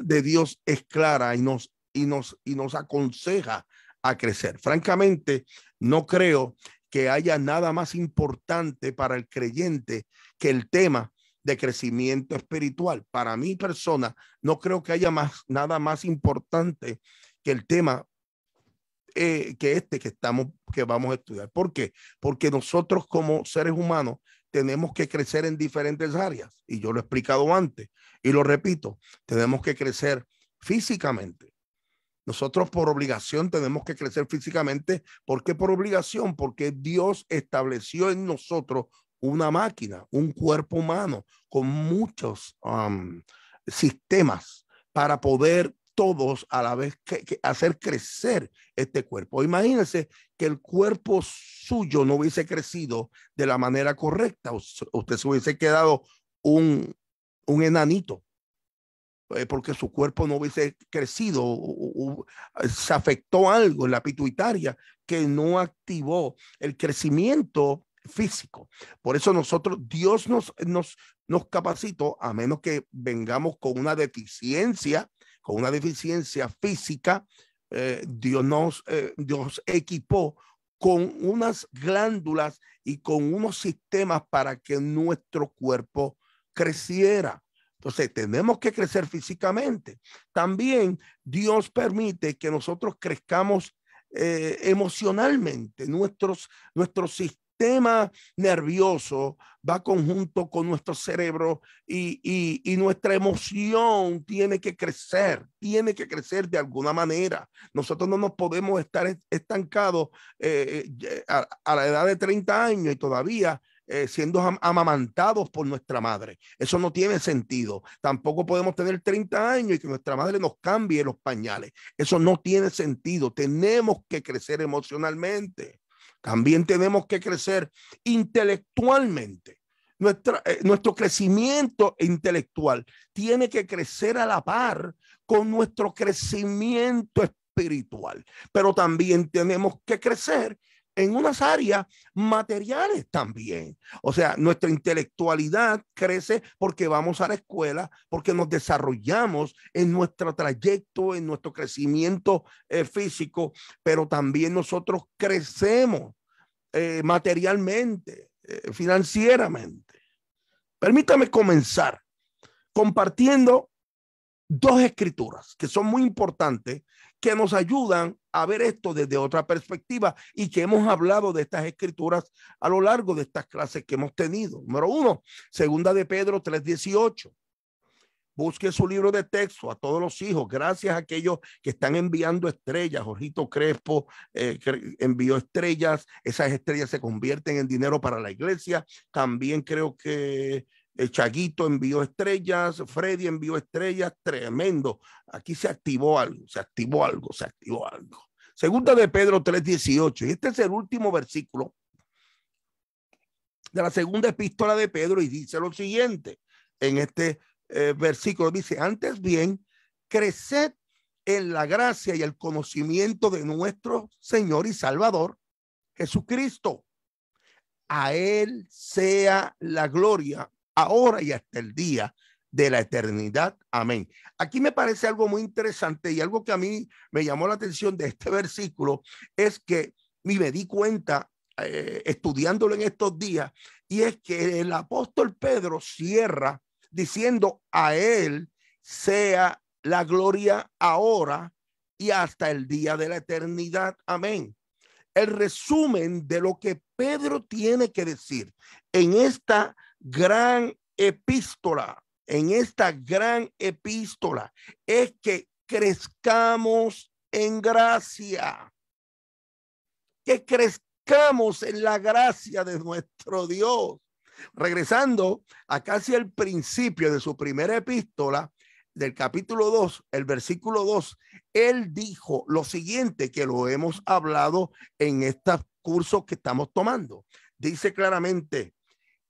de Dios es clara y nos aconseja a crecer. Francamente, no creo que haya nada más importante para el creyente que el tema de crecimiento espiritual. Para mi persona, no creo que haya nada más importante que el tema que vamos a estudiar. ¿Por qué? Porque nosotros como seres humanos tenemos que crecer en diferentes áreas, y yo lo he explicado antes y lo repito. Tenemos que crecer físicamente. Nosotros por obligación tenemos que crecer físicamente. ¿Por qué por obligación? Porque Dios estableció en nosotros una máquina, un cuerpo humano con muchos sistemas para poder todos a la vez que hacer crecer este cuerpo. Imagínense que el cuerpo suyo no hubiese crecido de la manera correcta. Usted se hubiese quedado un enanito, porque su cuerpo no hubiese crecido, se afectó algo en la pituitaria que no activó el crecimiento físico. Por eso Dios nos capacitó, a menos que vengamos con una deficiencia física. Dios equipó con unas glándulas y con unos sistemas para que nuestro cuerpo creciera. Entonces tenemos que crecer físicamente. También Dios permite que nosotros crezcamos emocionalmente. Nuestro sistema nervioso va conjunto con nuestro cerebro y nuestra emoción tiene que crecer de alguna manera. Nosotros no nos podemos estar estancados a la edad de 30 años y todavía siendo amamantados por nuestra madre. Eso no tiene sentido. Tampoco podemos tener 30 años y que nuestra madre nos cambie los pañales. Eso no tiene sentido. Tenemos que crecer emocionalmente. También tenemos que crecer intelectualmente. Nuestro crecimiento intelectual tiene que crecer a la par con nuestro crecimiento espiritual. Pero también tenemos que crecer en unas áreas materiales también. O sea, nuestra intelectualidad crece porque vamos a la escuela, porque nos desarrollamos en nuestro trayecto, en nuestro crecimiento físico, pero también nosotros crecemos materialmente, financieramente. Permítame comenzar compartiendo dos escrituras que son muy importantes, que nos ayudan a ver esto desde otra perspectiva, y que hemos hablado de estas escrituras a lo largo de estas clases que hemos tenido. Número uno, Segunda de Pedro 3:18. Busque su libro de texto a todos los hijos. Gracias a aquellos que están enviando estrellas. Jorgito Crespo que envió estrellas. Esas estrellas se convierten en dinero para la iglesia. También creo que Chaguito envió estrellas, Freddy envió estrellas, tremendo. Aquí se activó algo. Segunda de Pedro 3:18, y este es el último versículo de la segunda epístola de Pedro, y dice lo siguiente, en este versículo dice: antes bien, creced en la gracia y el conocimiento de nuestro Señor y Salvador Jesucristo. A él sea la gloria ahora y hasta el día de la eternidad. Amén. Aquí me parece algo muy interesante, y algo que a mí me llamó la atención de este versículo es que me di cuenta estudiándolo en estos días, y es que el apóstol Pedro cierra diciendo: a él sea la gloria ahora y hasta el día de la eternidad. Amén. El resumen de lo que Pedro tiene que decir en esta gran epístola, es que crezcamos en gracia, que crezcamos en la gracia de nuestro Dios. Regresando a casi al principio de su primera epístola, del capítulo 2, el versículo 2, él dijo lo siguiente, que lo hemos hablado en estos cursos que estamos tomando. Dice claramente: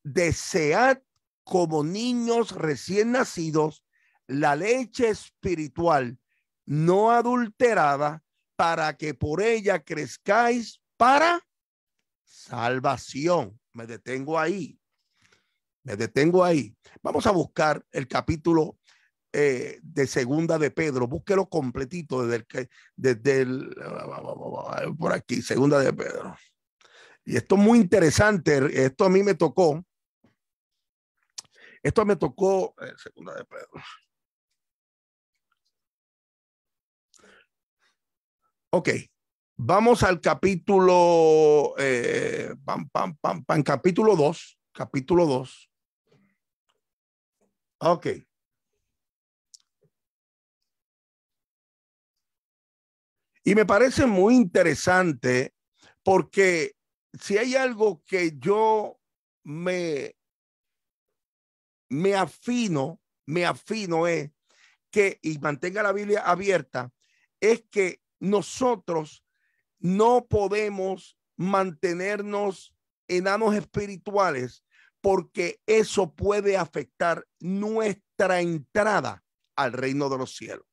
desead como niños recién nacidos la leche espiritual no adulterada, para que por ella crezcáis para salvación. Me detengo ahí. Vamos a buscar el capítulo de Segunda de Pedro. Búsquelo completito por aquí, Segunda de Pedro. Y esto es muy interesante. Esto a mí me tocó. Esto me tocó, Segunda de Pedro. Ok, vamos al capítulo, capítulo 2, capítulo 2. Ok. Y me parece muy interesante porque si hay algo que yo me afino es que, y mantenga la Biblia abierta, es que nosotros no podemos mantenernos enanos espirituales porque eso puede afectar nuestra entrada al reino de los cielos.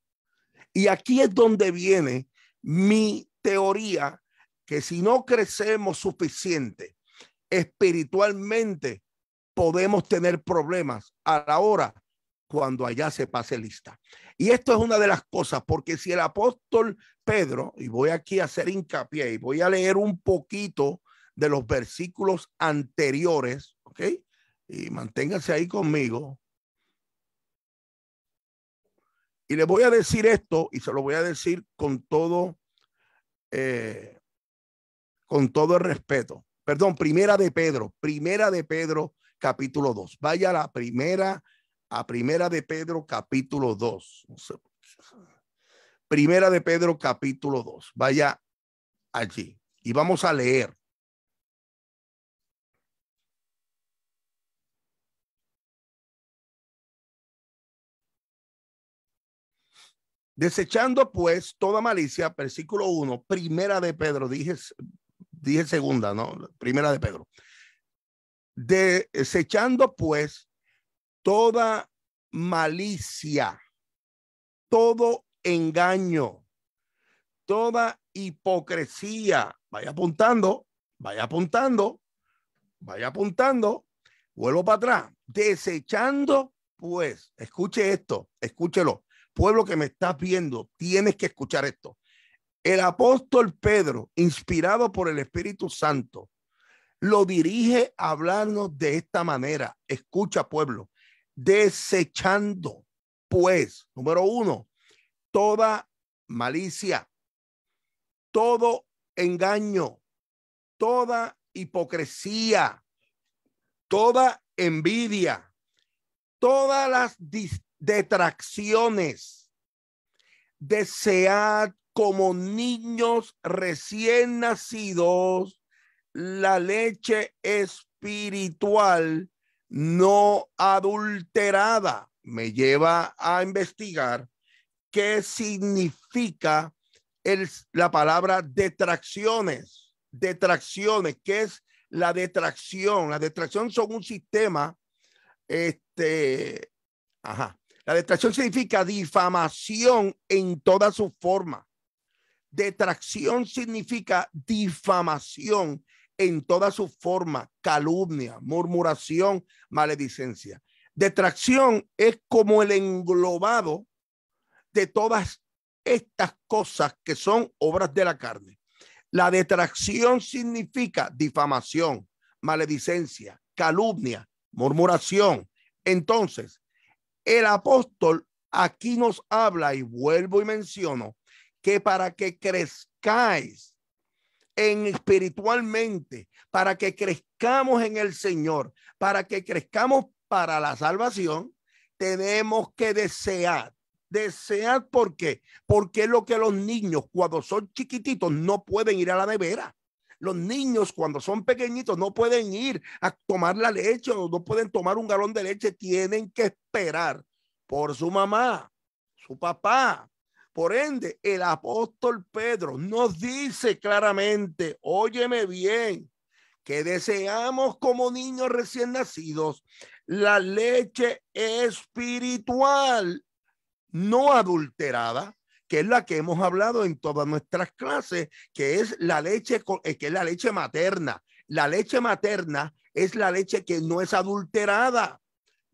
Y aquí es donde viene mi teoría, que si no crecemos suficiente espiritualmente, podemos tener problemas a la hora cuando allá se pase lista. Y esto es una de las cosas, porque si el apóstol Pedro, y voy aquí a hacer hincapié, y voy a leer un poquito de los versículos anteriores, ¿ok? Y manténganse ahí conmigo. Y les voy a decir esto, y se lo voy a decir con todo el respeto. Perdón, Primera de Pedro, capítulo 2. Vaya a la Primera de Pedro, capítulo 2. Primera de Pedro, capítulo 2. Vaya allí y vamos a leer. Desechando pues toda malicia, versículo 1, Primera de Pedro, dije segunda, no, Primera de Pedro. Desechando pues toda malicia, todo engaño, toda hipocresía. Vaya apuntando, vaya apuntando, vaya apuntando. Vuelvo para atrás. Desechando pues, escuche esto, escúchelo. Pueblo que me estás viendo, tienes que escuchar esto. El apóstol Pedro, inspirado por el Espíritu Santo, lo dirige a hablarnos de esta manera. Escucha, pueblo. Desechando, pues, número 1, toda malicia, todo engaño, toda hipocresía, toda envidia, todas las detracciones. Desead como niños recién nacidos la leche espiritual no adulterada. Me lleva a investigar qué significa la palabra detracciones. Detracciones, ¿qué es la detracción? La detracción son un sistema, La detracción significa difamación en toda su forma. Detracción significa difamación en toda su forma, calumnia, murmuración, maledicencia. Detracción es como el englobado de todas estas cosas que son obras de la carne. La detracción significa difamación, maledicencia, calumnia, murmuración. Entonces, el apóstol aquí nos habla, y vuelvo y menciono, que para que crezcáis espiritualmente, para que crezcamos en el Señor, para que crezcamos para la salvación, tenemos que desear. Desear, ¿por qué? Porque es lo que los niños cuando son chiquititos no pueden ir a la nevera. Los niños cuando son pequeñitos no pueden ir a tomar la leche o no pueden tomar un galón de leche. Tienen que esperar por su mamá, su papá. Por ende, el apóstol Pedro nos dice claramente, óyeme bien, que deseamos como niños recién nacidos la leche espiritual no adulterada, que es la que hemos hablado en todas nuestras clases, que es la leche materna. La leche materna es la leche que no es adulterada.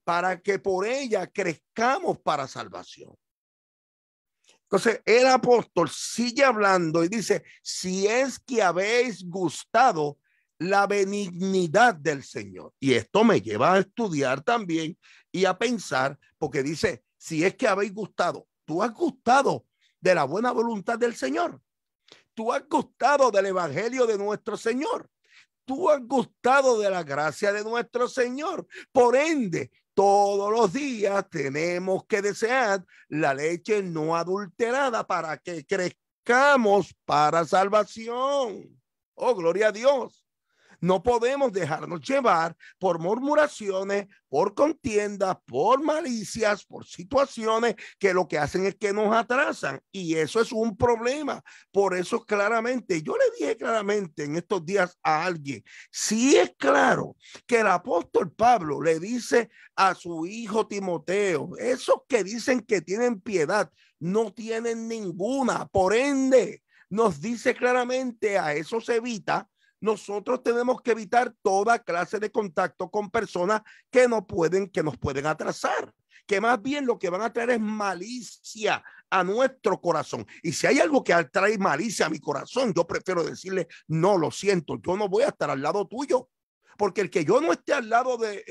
para que por ella crezcamos para salvación. Entonces el apóstol sigue hablando y dice, si es que habéis gustado la benignidad del Señor. Y esto me lleva a estudiar también y a pensar, porque dice, si es que habéis gustado, tú has gustado de la buena voluntad del Señor. Tú has gustado del evangelio de nuestro Señor. Tú has gustado de la gracia de nuestro Señor. Por ende, todos los días tenemos que desear la leche no adulterada para que crezcamos para salvación. Oh, gloria a Dios. No podemos dejarnos llevar por murmuraciones, por contiendas, por malicias, por situaciones que lo que hacen es que nos atrasan. Y eso es un problema. Por eso claramente, yo le dije claramente en estos días a alguien, sí es claro que el apóstol Pablo le dice a su hijo Timoteo, esos que dicen que tienen piedad, no tienen ninguna. Por ende, nos dice claramente, a eso se evita. Nosotros tenemos que evitar toda clase de contacto con personas que no pueden, que nos pueden atrasar, que más bien lo que van a traer es malicia a nuestro corazón. Y si hay algo que trae malicia a mi corazón, yo prefiero decirle, no, lo siento, yo no voy a estar al lado tuyo. Porque el que yo no esté al lado de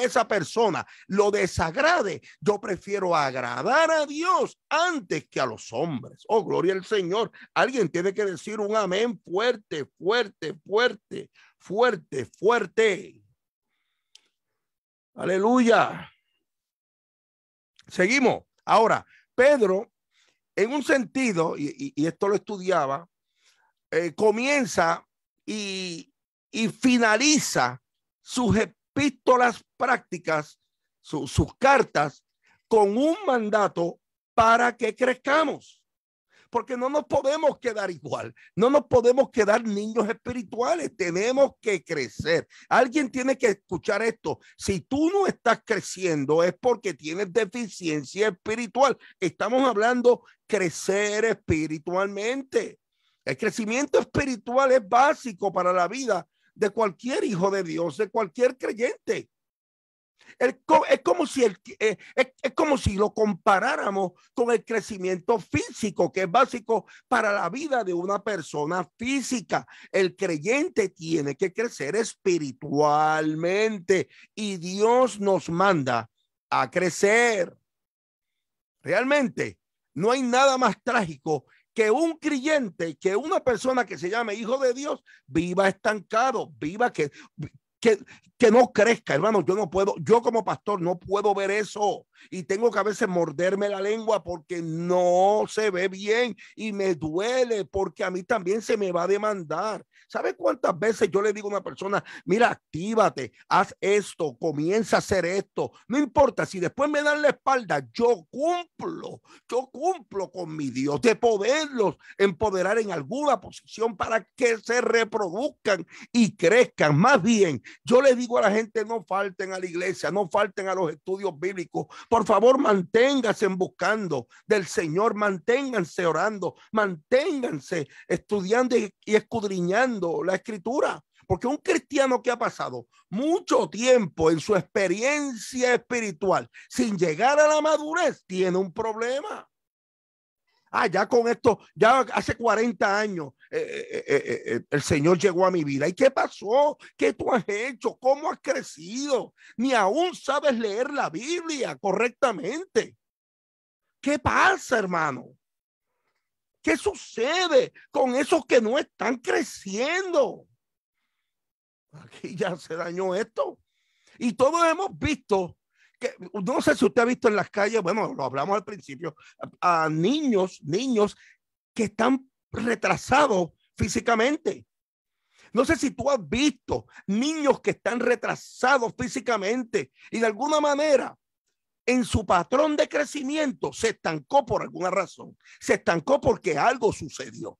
esa persona lo desagrade. Yo prefiero agradar a Dios antes que a los hombres. Oh, gloria al Señor. Alguien tiene que decir un amén fuerte, fuerte, fuerte, fuerte, fuerte. Aleluya. Seguimos. Ahora, Pedro, en un sentido, y esto lo estudiaba, comienza y finaliza sus epístolas prácticas, sus cartas, con un mandato para que crezcamos. Porque no nos podemos quedar igual, no nos podemos quedar niños espirituales, tenemos que crecer. Alguien tiene que escuchar esto. Si tú no estás creciendo es porque tienes deficiencia espiritual. Estamos hablando crecer espiritualmente. El crecimiento espiritual es básico para la vida de cualquier hijo de Dios, de cualquier creyente. Es como si lo comparáramos con el crecimiento físico, que es básico para la vida de una persona física. El creyente tiene que crecer espiritualmente y Dios nos manda a crecer. Realmente no hay nada más trágico que un creyente, que una persona que se llame hijo de Dios, viva estancado, viva que no crezca. Hermano, yo no puedo, yo como pastor no puedo ver eso y tengo que a veces morderme la lengua porque no se ve bien y me duele porque a mí también se me va a demandar. ¿Sabe cuántas veces yo le digo a una persona, mira, actívate, haz esto, comienza a hacer esto? No importa, si después me dan la espalda, yo cumplo con mi Dios de poderlos empoderar en alguna posición para que se reproduzcan y crezcan. Más bien, yo le digo a la gente, no falten a la iglesia, no falten a los estudios bíblicos. Por favor, manténganse buscando del Señor, manténganse orando, manténganse estudiando y escudriñando la escritura, porque un cristiano que ha pasado mucho tiempo en su experiencia espiritual sin llegar a la madurez tiene un problema. Ah, ya con esto, ya hace 40 años el Señor llegó a mi vida. ¿Y qué pasó? ¿Qué tú has hecho? ¿Cómo has crecido? Ni aún sabes leer la Biblia correctamente. ¿Qué pasa, hermano? ¿Qué sucede con esos que no están creciendo? Aquí ya se dañó esto. Y todos hemos visto, que no sé si usted ha visto en las calles, bueno, lo hablamos al principio, a niños que están retrasados físicamente. No sé si tú has visto niños que están retrasados físicamente y de alguna manera en su patrón de crecimiento se estancó por alguna razón. Se estancó porque algo sucedió.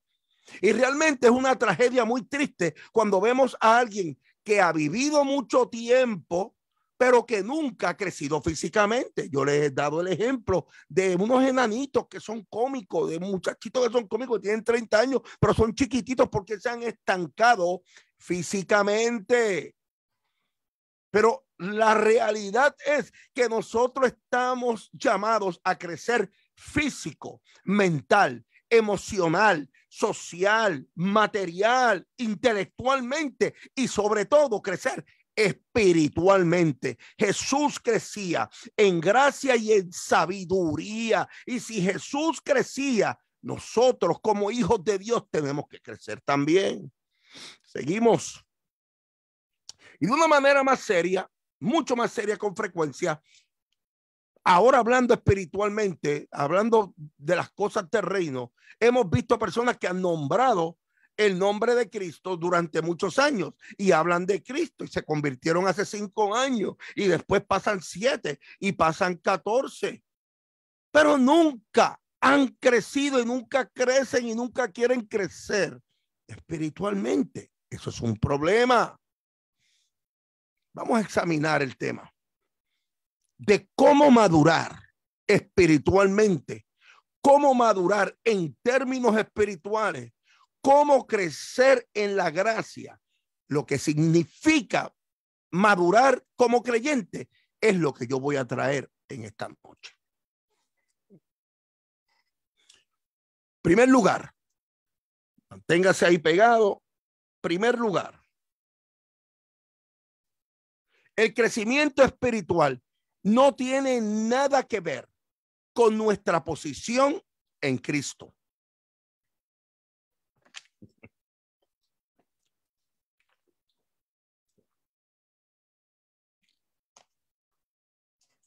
Y realmente es una tragedia muy triste cuando vemos a alguien que ha vivido mucho tiempo, pero que nunca ha crecido físicamente. Yo les he dado el ejemplo de unos enanitos que son cómicos, de muchachitos que son cómicos, tienen 30 años, pero son chiquititos porque se han estancado físicamente. Pero la realidad es que nosotros estamos llamados a crecer físico, mental, emocional, social, material, intelectualmente y sobre todo crecer espiritualmente. Jesús crecía en gracia y en sabiduría, y si Jesús crecía, nosotros como hijos de Dios tenemos que crecer también. Seguimos. Y de una manera más seria, mucho más seria con frecuencia, ahora hablando espiritualmente, hablando de las cosas del reino, hemos visto personas que han nombrado el nombre de Cristo durante muchos años y hablan de Cristo y se convirtieron hace 5 años y después pasan 7 y pasan 14, pero nunca han crecido y nunca crecen y nunca quieren crecer espiritualmente. Eso es un problema. Vamos a examinar el tema de cómo madurar espiritualmente, cómo madurar en términos espirituales, cómo crecer en la gracia. Lo que significa madurar como creyente es lo que yo voy a traer en esta noche. En primer lugar, manténgase ahí pegado. Primer lugar, el crecimiento espiritual no tiene nada que ver con nuestra posición en Cristo.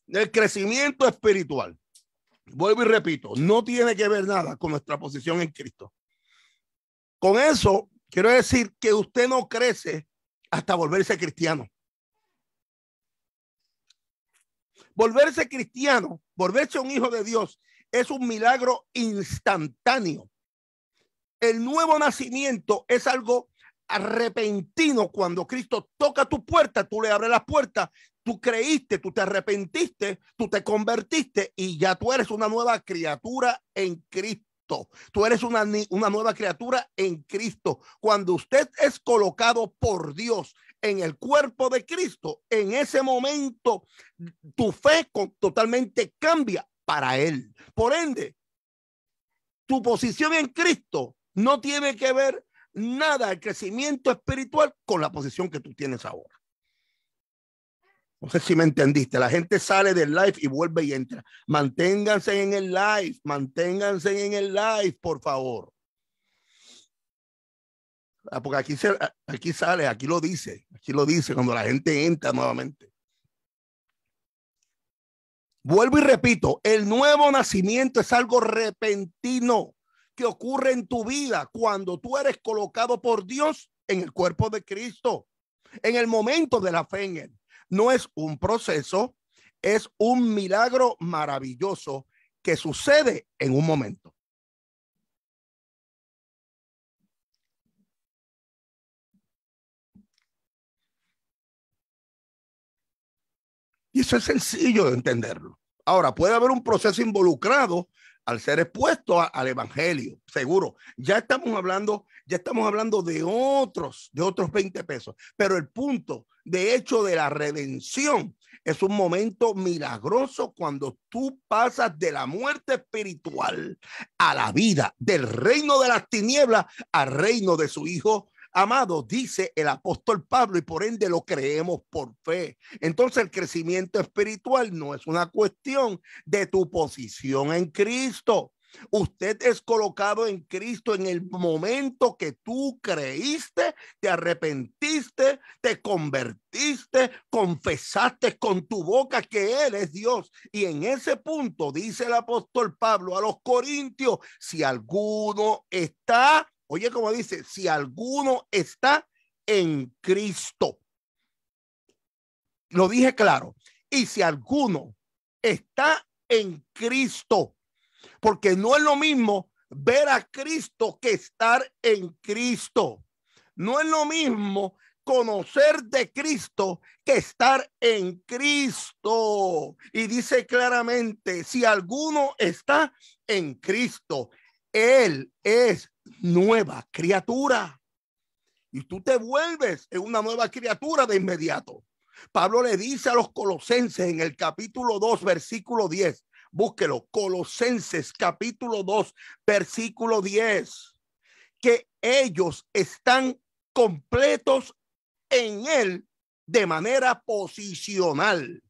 El crecimiento espiritual, vuelvo y repito, no tiene que ver nada con nuestra posición en Cristo. Con eso quiero decir que usted no crece hasta volverse cristiano. Volverse cristiano, volverse un hijo de Dios, es un milagro instantáneo. El nuevo nacimiento es algo repentino. Cuando Cristo toca tu puerta, tú le abres las puertas, tú creíste, tú te arrepentiste, tú te convertiste y ya tú eres una nueva criatura en Cristo. Tú eres una nueva criatura en Cristo. Cuando usted es colocado por Dios en el cuerpo de Cristo, en ese momento tu fe totalmente cambia para Él. Por ende, tu posición en Cristo no tiene que ver nada el crecimiento espiritual con la posición que tú tienes ahora. No sé si me entendiste. La gente sale del live y vuelve y entra. Manténganse en el live. Manténganse en el live, por favor. Porque aquí sale, aquí lo dice. Aquí lo dice cuando la gente entra nuevamente. Vuelvo y repito. El nuevo nacimiento es algo repentino que ocurre en tu vida cuando tú eres colocado por Dios en el cuerpo de Cristo. En el momento de la fe en Él. No es un proceso, es un milagro maravilloso que sucede en un momento. Y eso es sencillo de entenderlo. Ahora, puede haber un proceso involucrado al ser expuesto al evangelio, seguro. Ya estamos hablando de otros 20 pesos. Pero el punto, de hecho, de la redención es un momento milagroso cuando tú pasas de la muerte espiritual a la vida, del reino de las tinieblas al reino de su Hijo amado, dice el apóstol Pablo, y por ende lo creemos por fe. Entonces el crecimiento espiritual no es una cuestión de tu posición en Cristo. Usted es colocado en Cristo en el momento que tú creíste, te arrepentiste, te convertiste, confesaste con tu boca que Él es Dios. Y en ese punto dice el apóstol Pablo a los corintios, si alguno está, oye, como dice, si alguno está en Cristo. Lo dije claro. Y si alguno está en Cristo, porque no es lo mismo ver a Cristo que estar en Cristo. No es lo mismo conocer de Cristo que estar en Cristo. Y dice claramente, si alguno está en Cristo, Él es nueva criatura. Y tú te vuelves en una nueva criatura de inmediato. Pablo le dice a los colosenses en el capítulo 2, versículo 10. Búsquelo, Colosenses capítulo 2, versículo 10. Que ellos están completos en él de manera posicional.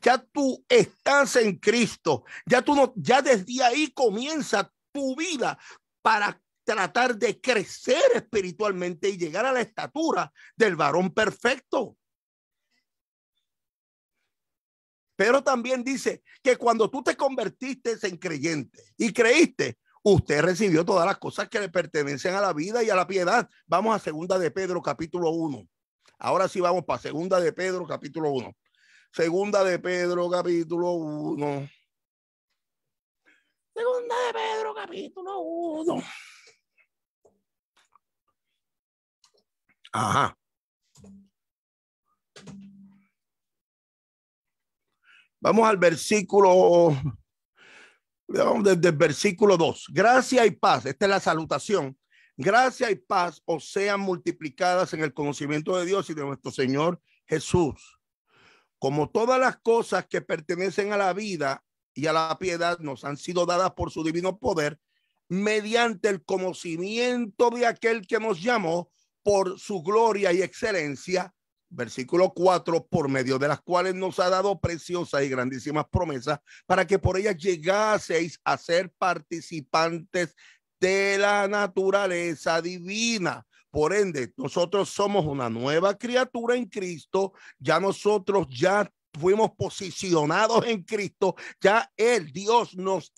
Ya tú estás en Cristo. Ya tú no, ya desde ahí comienza tu vida para tratar de crecer espiritualmente y llegar a la estatura del varón perfecto. Pero también dice que cuando tú te convertiste en creyente y creíste, usted recibió todas las cosas que le pertenecen a la vida y a la piedad. Vamos a Segunda de Pedro capítulo 1. Ahora sí vamos para Segunda de Pedro capítulo 1. Segunda de Pedro capítulo 1. Segunda de Pedro capítulo 1. Ajá. Vamos al versículo, vamos desde el versículo 2. Gracia y paz, esta es la salutación. Gracia y paz os sean multiplicadas en el conocimiento de Dios y de nuestro Señor Jesús. Como todas las cosas que pertenecen a la vida y a la piedad nos han sido dadas por su divino poder, mediante el conocimiento de aquel que nos llamó por su gloria y excelencia. Versículo 4, por medio de las cuales nos ha dado preciosas y grandísimas promesas, para que por ellas llegaseis a ser participantes de la naturaleza divina. Por ende, nosotros somos una nueva criatura en Cristo. Ya nosotros ya fuimos posicionados en Cristo. Ya él, Dios, nos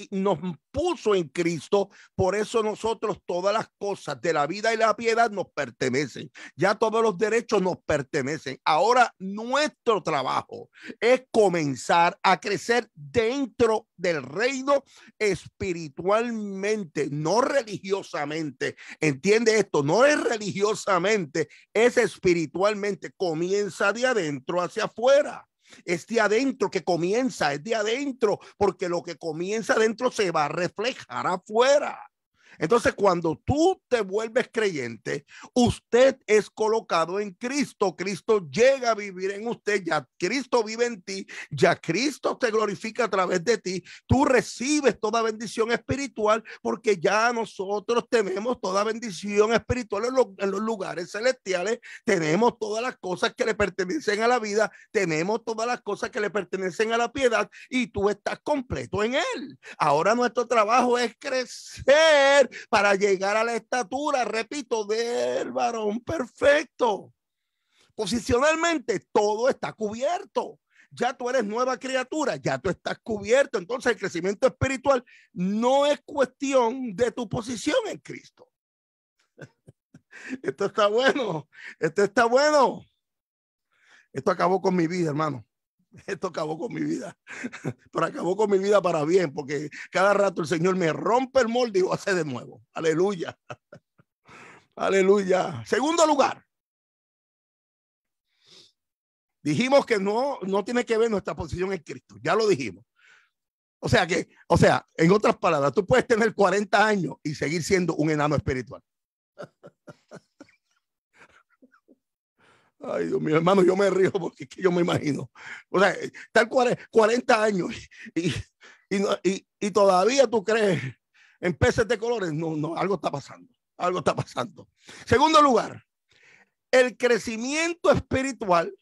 puso en Cristo. Por eso nosotros todas las cosas de la vida y la piedad nos pertenecen. Ya todos los derechos nos pertenecen. Ahora nuestro trabajo es comenzar a crecer dentro del reino espiritualmente, no religiosamente. Entiende esto, no es religiosamente, es espiritualmente. Comienza de adentro hacia afuera. Es de adentro que comienza, es de adentro, porque lo que comienza adentro se va a reflejar afuera. Entonces, cuando tú te vuelves creyente, usted es colocado en Cristo. Cristo llega a vivir en usted, ya Cristo vive en ti, ya Cristo te glorifica a través de ti. Tú recibes toda bendición espiritual porque ya nosotros tenemos toda bendición espiritual en los lugares celestiales. Tenemos todas las cosas que le pertenecen a la vida, tenemos todas las cosas que le pertenecen a la piedad y tú estás completo en él. Ahora nuestro trabajo es crecer para llegar a la estatura, repito, del varón perfecto. Posicionalmente todo está cubierto. Ya tú eres nueva criatura, ya tú estás cubierto. Entonces el crecimiento espiritual no es cuestión de tu posición en Cristo. Esto está bueno, esto está bueno. Esto acabó con mi vida, hermano. Esto acabó con mi vida, pero acabó con mi vida para bien, porque cada rato el Señor me rompe el molde y lo hace de nuevo. Aleluya, aleluya. Segundo lugar, dijimos que no tiene que ver nuestra posición en Cristo, ya lo dijimos. O sea, en otras palabras, tú puedes tener 40 años y seguir siendo un enano espiritual. Ay, Dios mío, hermano, yo me río porque es que yo me imagino. O sea, estar 40 años y todavía tú crees en peces de colores. No, algo está pasando. Algo está pasando. Segundo lugar, el crecimiento espiritual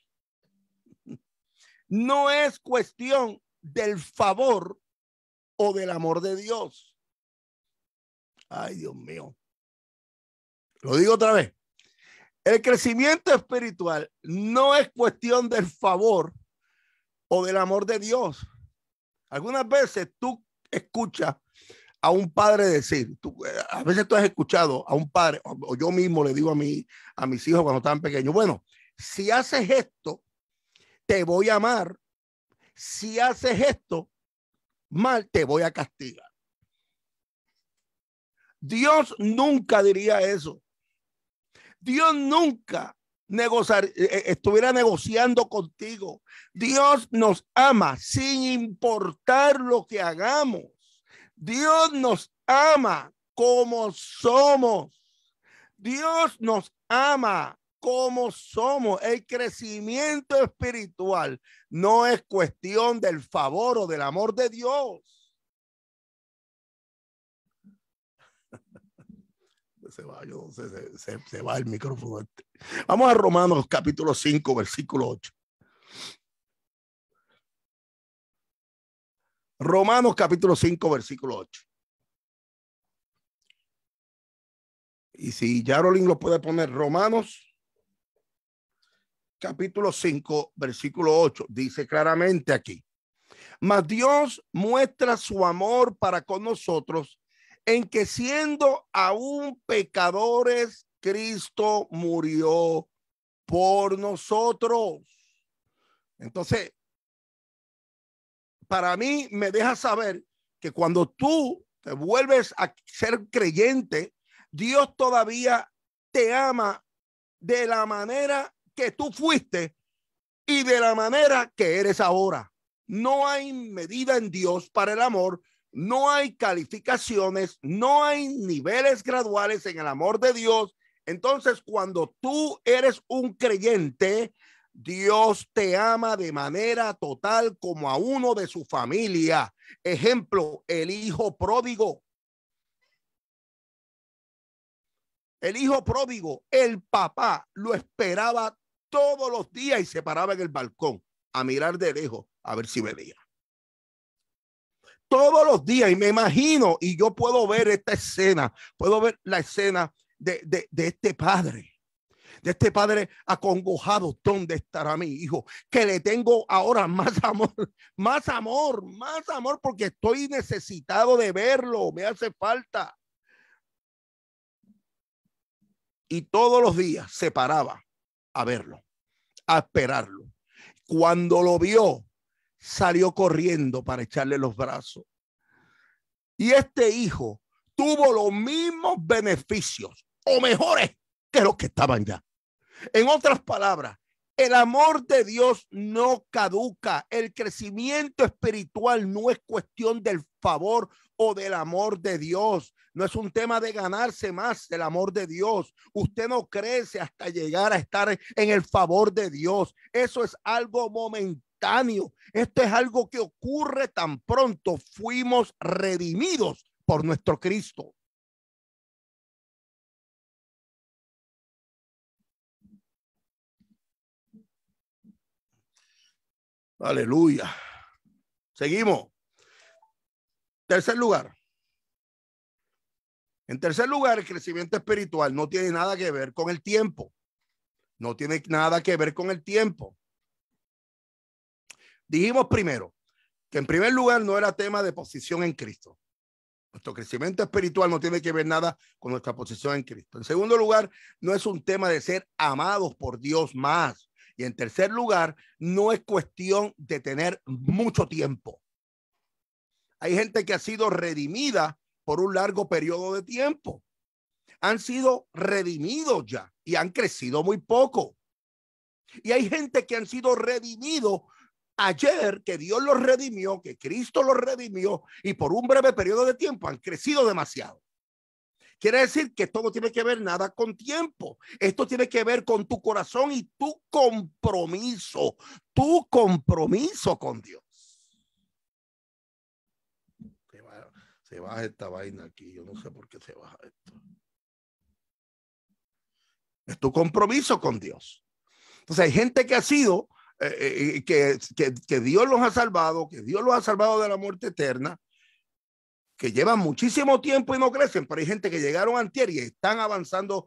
no es cuestión del favor o del amor de Dios. Ay, Dios mío. Lo digo otra vez. El crecimiento espiritual no es cuestión del favor o del amor de Dios. Algunas veces tú escuchas a un padre decir, a veces tú has escuchado a un padre, o yo mismo le digo a mis hijos cuando estaban pequeños, bueno, si haces esto, te voy a amar. Si haces esto mal, te voy a castigar. Dios nunca diría eso. Dios nunca estuviera negociando contigo. Dios nos ama sin importar lo que hagamos. Dios nos ama como somos. Dios nos ama cómo somos. El crecimiento espiritual no es cuestión del favor o del amor de Dios. Se va el micrófono. Vamos a Romanos capítulo 5, versículo 8. Romanos capítulo 5, versículo 8. Y si Yarolín lo puede poner, Romanos capítulo 5, versículo 8, dice claramente aquí: mas Dios muestra su amor para con nosotros en que siendo aún pecadores, Cristo murió por nosotros. Entonces, para mí me deja saber que cuando tú te vuelves a ser creyente, Dios todavía te ama de la manera que tú fuiste y de la manera que eres ahora. No hay medida en Dios para el amor. No hay calificaciones, no hay niveles graduales en el amor de Dios. Entonces, cuando tú eres un creyente, Dios te ama de manera total como a uno de su familia. Ejemplo, el hijo pródigo. El hijo pródigo, el papá lo esperaba todos los días y se paraba en el balcón a mirar de lejos a ver si venía. Todos los días, y me imagino, y yo puedo ver esta escena, puedo ver la escena de este padre, acongojado. ¿Dónde estará mi hijo? Que le tengo ahora más amor, porque estoy necesitado de verlo, me hace falta. Y todos los días se paraba a verlo, a esperarlo. Cuando lo vio, salió corriendo para echarle los brazos. Y este hijo tuvo los mismos beneficios o mejores que los que estaban ya. En otras palabras, el amor de Dios no caduca. El crecimiento espiritual no es cuestión del favor o del amor de Dios. No es un tema de ganarse más del amor de Dios. Usted no crece hasta llegar a estar en el favor de Dios. Eso es algo momentáneo. Esto es algo que ocurre tan pronto fuimos redimidos por nuestro Cristo. Aleluya. Seguimos. Tercer lugar. En tercer lugar, el crecimiento espiritual no tiene nada que ver con el tiempo. No tiene nada que ver con el tiempo. Dijimos primero que en primer lugar no era tema de posición en Cristo. Nuestro crecimiento espiritual no tiene que ver nada con nuestra posición en Cristo. En segundo lugar, no es un tema de ser amados por Dios más. Y en tercer lugar, no es cuestión de tener mucho tiempo. Hay gente que ha sido redimida por un largo periodo de tiempo. Han sido redimidos ya y han crecido muy poco. Y hay gente que han sido redimidos ayer, que Dios los redimió, que Cristo los redimió, y por un breve periodo de tiempo han crecido demasiado. Quiere decir que esto no tiene que ver nada con tiempo. Esto tiene que ver con tu corazón y tu compromiso con Dios. Se baja esta vaina aquí. Yo no sé por qué se baja esto. Es tu compromiso con Dios. Entonces hay gente que ha sido que Dios los ha salvado, que Dios los ha salvado de la muerte eterna, que llevan muchísimo tiempo y no crecen, pero hay gente que llegaron antier y están avanzando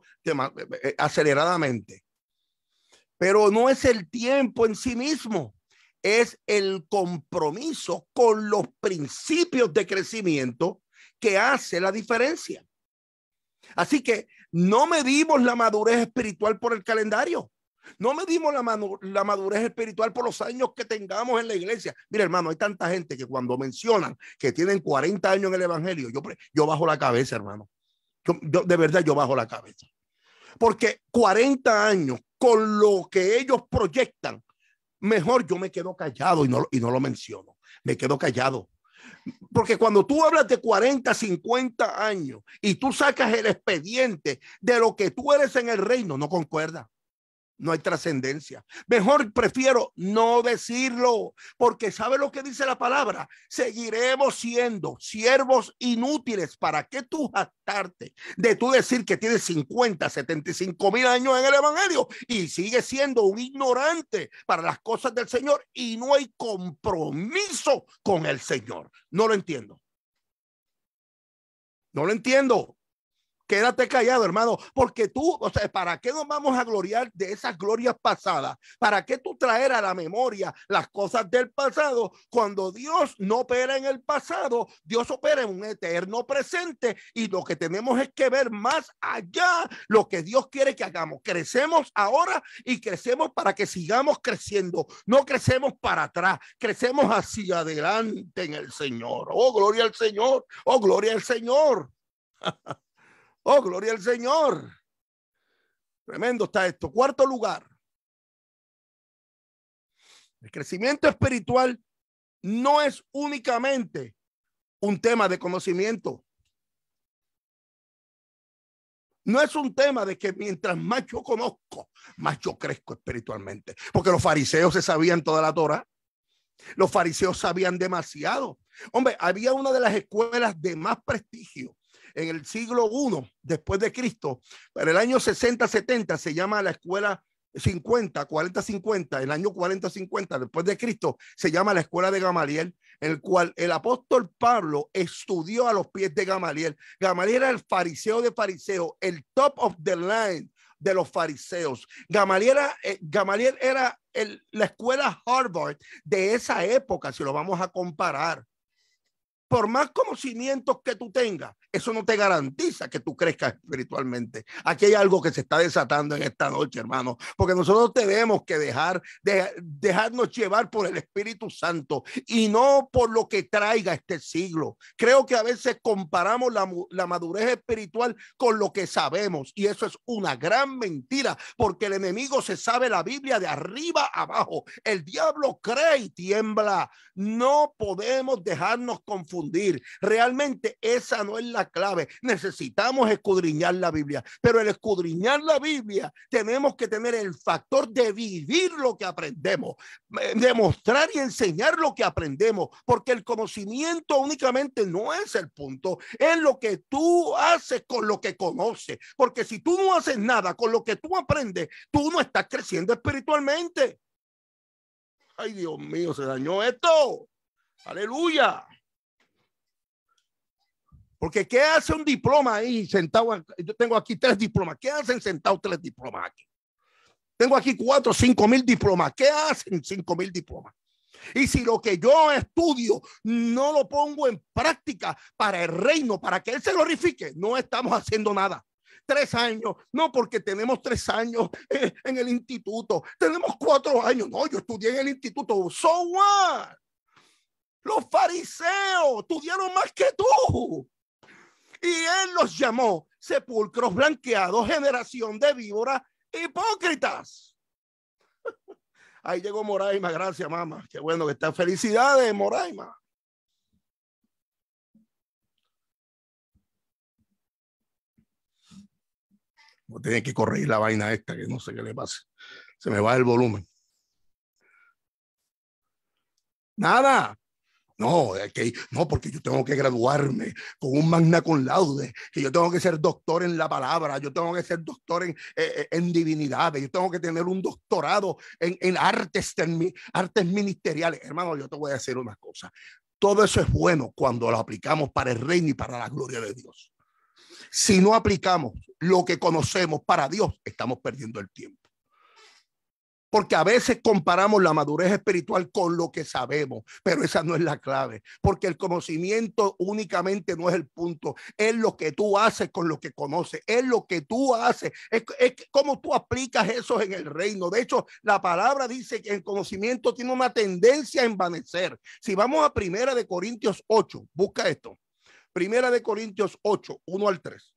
aceleradamente. Pero no es el tiempo en sí mismo, es el compromiso con los principios de crecimiento que hace la diferencia. Así que no medimos la madurez espiritual por el calendario. No medimos la madurez espiritual por los años que tengamos en la iglesia. Mira, hermano, hay tanta gente que cuando mencionan que tienen 40 años en el evangelio, yo bajo la cabeza, hermano. Yo de verdad, yo bajo la cabeza. Porque 40 años con lo que ellos proyectan, mejor yo me quedo callado y no lo menciono. Me quedo callado. Porque cuando tú hablas de 40, 50 años y tú sacas el expediente de lo que tú eres en el reino, no concuerda. No hay trascendencia. Mejor prefiero no decirlo, porque ¿sabe lo que dice la palabra? Seguiremos siendo siervos inútiles. ¿Para qué tú jactarte de tú decir que tienes 50, 75 mil años en el evangelio y sigues siendo un ignorante para las cosas del Señor y no hay compromiso con el Señor? No lo entiendo. No lo entiendo. Quédate callado, hermano, porque tú, o sea, ¿para qué nos vamos a gloriar de esas glorias pasadas? ¿Para qué tú traer a la memoria las cosas del pasado? Cuando Dios no opera en el pasado, Dios opera en un eterno presente, y lo que tenemos es que ver más allá lo que Dios quiere que hagamos. Crecemos ahora y crecemos para que sigamos creciendo. No crecemos para atrás, crecemos hacia adelante en el Señor. Oh, gloria al Señor. Oh, gloria al Señor. Oh, gloria al Señor. Tremendo está esto. Cuarto lugar. El crecimiento espiritual no es únicamente un tema de conocimiento. No es un tema de que mientras más yo conozco, más yo crezco espiritualmente. Porque los fariseos se sabían toda la Torá. Los fariseos sabían demasiado. Hombre, había una de las escuelas de más prestigio en el siglo I después de Cristo, para el año 60-70, se llama la escuela 40-50, el año 40-50 después de Cristo, se llama la escuela de Gamaliel, en el cual el apóstol Pablo estudió a los pies de Gamaliel. Gamaliel era el fariseo de fariseos, el top of the line de los fariseos. Gamaliel era la escuela Harvard de esa época, si lo vamos a comparar. Por más conocimientos que tú tengas, eso no te garantiza que tú crezcas espiritualmente. Aquí hay algo que se está desatando en esta noche, hermano, porque nosotros tenemos que dejarnos llevar por el Espíritu Santo y no por lo que traiga este siglo. Creo que a veces comparamos la madurez espiritual con lo que sabemos, y eso es una gran mentira, porque el enemigo se sabe la Biblia de arriba a abajo. El diablo cree y tiembla. No podemos dejarnos confundir. Realmente esa no es la clave. Necesitamos escudriñar la Biblia, pero el escudriñar la Biblia tenemos que tener el factor de vivir lo que aprendemos, demostrar y enseñar lo que aprendemos, porque el conocimiento únicamente no es el punto, es lo que tú haces con lo que conoces, porque si tú no haces nada con lo que tú aprendes, tú no estás creciendo espiritualmente. Ay, Dios mío, se dañó esto. Aleluya. Porque ¿qué hace un diploma ahí sentado? Yo tengo aquí 3 diplomas. ¿Qué hacen sentados 3 diplomas aquí? Tengo aquí 4 o 5 mil diplomas. ¿Qué hacen 5 mil diplomas? Y si lo que yo estudio no lo pongo en práctica para el reino, para que Él se glorifique, no estamos haciendo nada. 3 años, no, porque tenemos 3 años en el instituto. Tenemos 4 años. No, yo estudié en el instituto. So what? Los fariseos estudiaron más que tú. Y Él los llamó sepulcros blanqueados, generación de víboras, hipócritas. Ahí llegó Moraima, gracias, mamá. Qué bueno que está. Felicidades, Moraima. Voy a tener que corregir la vaina esta, que no sé qué le pasa. Se me va el volumen. Nada. No, okay, no, porque yo tengo que graduarme con un magna cum laude, que yo tengo que ser doctor en la palabra, yo tengo que ser doctor en divinidades, yo tengo que tener un doctorado en artes, artes ministeriales. Hermano, yo te voy a decir unas cosas. Todo eso es bueno cuando lo aplicamos para el reino y para la gloria de Dios. Si no aplicamos lo que conocemos para Dios, estamos perdiendo el tiempo. Porque a veces comparamos la madurez espiritual con lo que sabemos, pero esa no es la clave, porque el conocimiento únicamente no es el punto, es lo que tú haces con lo que conoces, es lo que tú haces, es cómo tú aplicas eso en el reino. De hecho, la palabra dice que el conocimiento tiene una tendencia a envanecer. Si vamos a Primera de Corintios 8, busca esto, Primera de Corintios 8, 1 al 3.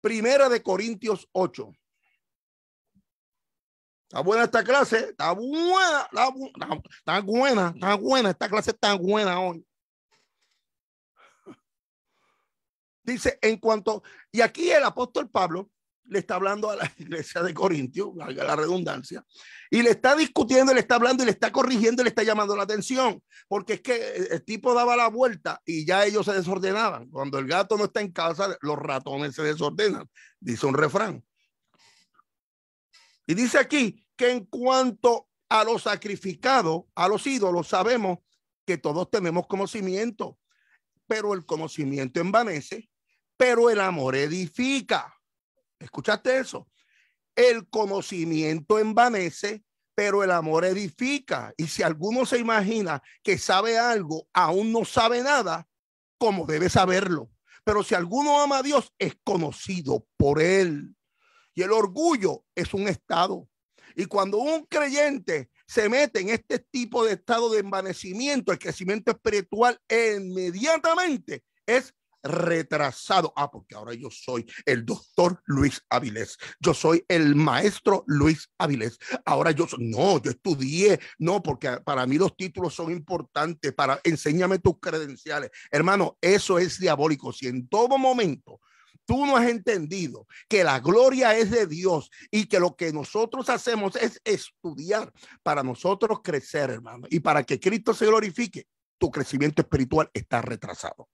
Primera de Corintios 8. Está buena esta clase, está buena, esta clase está buena hoy. Dice, en cuanto, y aquí el apóstol Pablo le está hablando a la iglesia de Corintio, valga la redundancia, y le está discutiendo, le está hablando y le está corrigiendo, le está llamando la atención, porque es que el tipo daba la vuelta y ya ellos se desordenaban. Cuando el gato no está en casa, los ratones se desordenan, dice un refrán. Y dice aquí que en cuanto a los sacrificados, a los ídolos, sabemos que todos tenemos conocimiento, pero el conocimiento envanece, pero el amor edifica. ¿Escuchaste eso? El conocimiento envanece, pero el amor edifica. Y si alguno se imagina que sabe algo, aún no sabe nada, como debe saberlo. Pero si alguno ama a Dios, es conocido por él. Y el orgullo es un estado. Y cuando un creyente se mete en este tipo de estado de envanecimiento, el crecimiento espiritual inmediatamente es retrasado. Ah, porque ahora yo soy el doctor Luis Avilés. Yo soy el maestro Luis Avilés. Ahora yo soy, no, yo estudié, no, porque para mí los títulos son importantes. Para enséñame tus credenciales. Hermano, eso es diabólico. Si en todo momento tú no has entendido que la gloria es de Dios y que lo que nosotros hacemos es estudiar para nosotros crecer, hermano, y para que Cristo se glorifique, tu crecimiento espiritual está retrasado.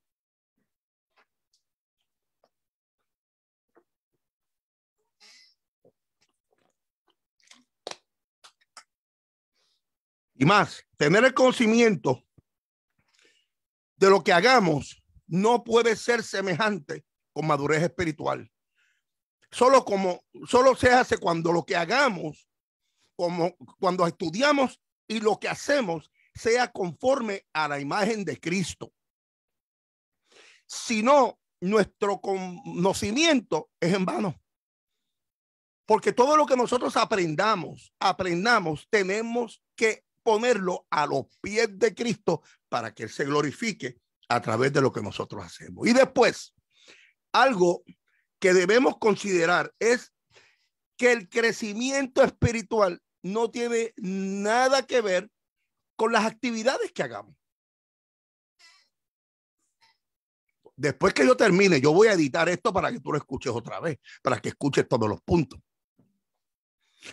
Y más, tener el conocimiento de lo que hagamos no puede ser semejante con madurez espiritual. Solo se hace cuando lo que hagamos, como cuando estudiamos y lo que hacemos sea conforme a la imagen de Cristo. Si no, nuestro conocimiento es en vano. Porque todo lo que nosotros aprendamos, tenemos que ponerlo a los pies de Cristo para que Él se glorifique a través de lo que nosotros hacemos. Y después, algo que debemos considerar es que el crecimiento espiritual no tiene nada que ver con las actividades que hagamos. Después que yo termine, yo voy a editar esto para que tú lo escuches otra vez, para que escuches todos los puntos.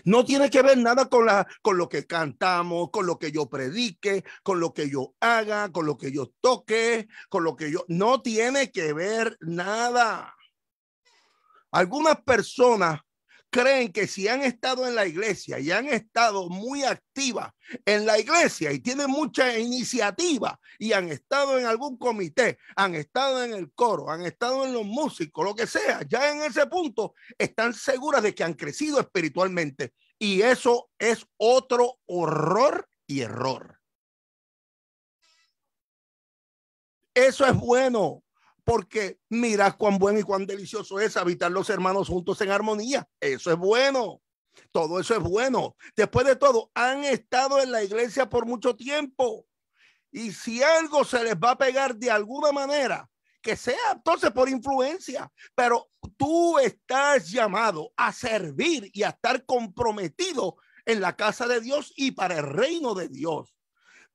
No tiene que ver nada con lo que cantamos, con lo que yo predique, con lo que yo haga, con lo que yo toque, con lo que yo... No tiene que ver nada. Algunas personas creen que si han estado en la iglesia y han estado muy activas en la iglesia y tienen mucha iniciativa y han estado en algún comité, han estado en el coro, han estado en los músicos, lo que sea, ya en ese punto están seguras de que han crecido espiritualmente, y eso es otro horror y error. Eso es bueno, porque mira cuán bueno y cuán delicioso es habitar los hermanos juntos en armonía. Eso es bueno. Todo eso es bueno. Después de todo, han estado en la iglesia por mucho tiempo. Y si algo se les va a pegar de alguna manera, que sea entonces por influencia. Pero tú estás llamado a servir y a estar comprometido en la casa de Dios y para el reino de Dios.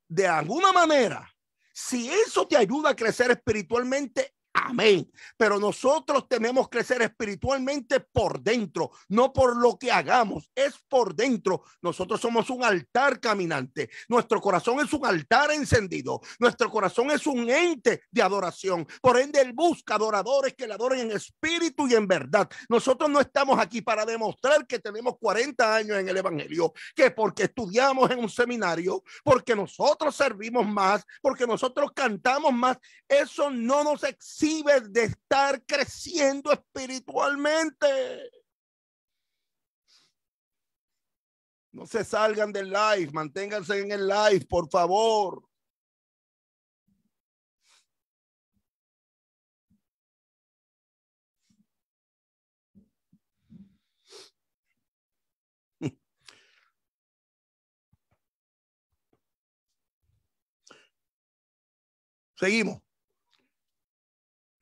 De alguna manera, si eso te ayuda a crecer espiritualmente, amén. Pero nosotros tenemos que crecer espiritualmente por dentro, no por lo que hagamos, es por dentro. Nosotros somos un altar caminante. Nuestro corazón es un altar encendido. Nuestro corazón es un ente de adoración. Por ende, Él busca adoradores que le adoren en espíritu y en verdad. Nosotros no estamos aquí para demostrar que tenemos 40 años en el evangelio, que porque estudiamos en un seminario, porque nosotros servimos más, porque nosotros cantamos más. Eso no nos exige de estar creciendo espiritualmente. No se salgan del live, manténganse en el live, por favor. Seguimos.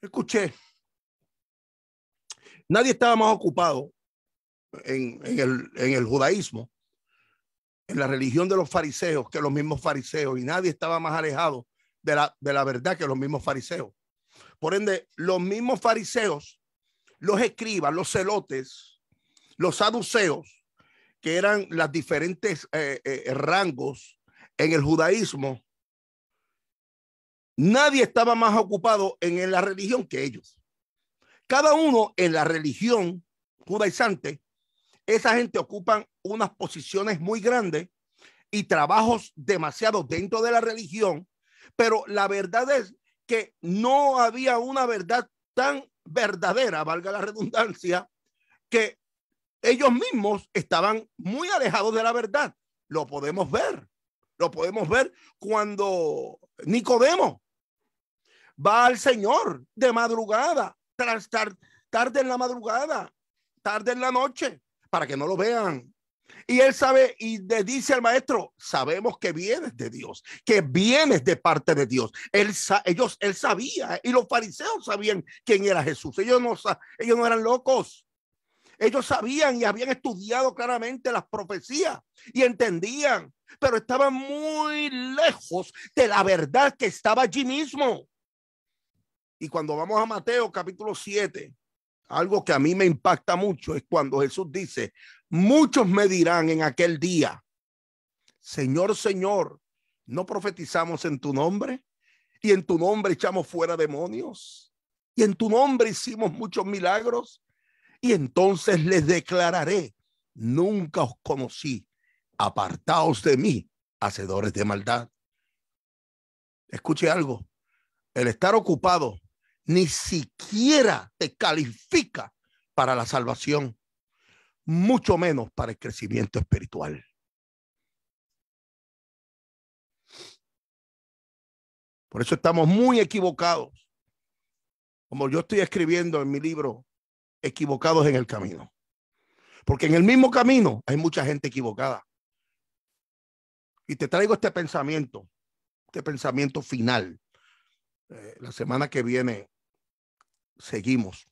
Escuché, nadie estaba más ocupado en el judaísmo, en la religión de los fariseos, que los mismos fariseos, y nadie estaba más alejado de la verdad que los mismos fariseos. Por ende, los mismos fariseos los escribas, los celotes, los saduceos, que eran las diferentes rangos en el judaísmo, nadie estaba más ocupado en la religión que ellos. Cada uno en la religión judaizante, esa gente ocupan unas posiciones muy grandes y trabajos demasiado dentro de la religión, pero la verdad es que no había una verdad tan verdadera, valga la redundancia, que ellos mismos estaban muy alejados de la verdad. Lo podemos ver. Lo podemos ver cuando Nicodemo va al Señor de madrugada, tarde en la madrugada, tarde en la noche, para que no lo vean. Y él sabe y le dice al maestro, sabemos que vienes de Dios, que vienes de parte de Dios. Él sabía, y los fariseos sabían quién era Jesús. Ellos no eran locos. Ellos sabían y habían estudiado claramente las profecías y entendían, pero estaban muy lejos de la verdad que estaba allí mismo. Y cuando vamos a Mateo capítulo 7, algo que a mí me impacta mucho es cuando Jesús dice, muchos me dirán en aquel día, Señor, Señor, ¿no profetizamos en tu nombre? Y en tu nombre echamos fuera demonios. Y en tu nombre hicimos muchos milagros. Y entonces les declararé, nunca os conocí, apartaos de mí, hacedores de maldad. Escuche algo, el estar ocupado ni siquiera te califica para la salvación, mucho menos para el crecimiento espiritual. Por eso estamos muy equivocados. Como yo estoy escribiendo en mi libro, Equivocados en el Camino. Porque en el mismo camino hay mucha gente equivocada. Y te traigo este pensamiento final. La semana que viene seguimos.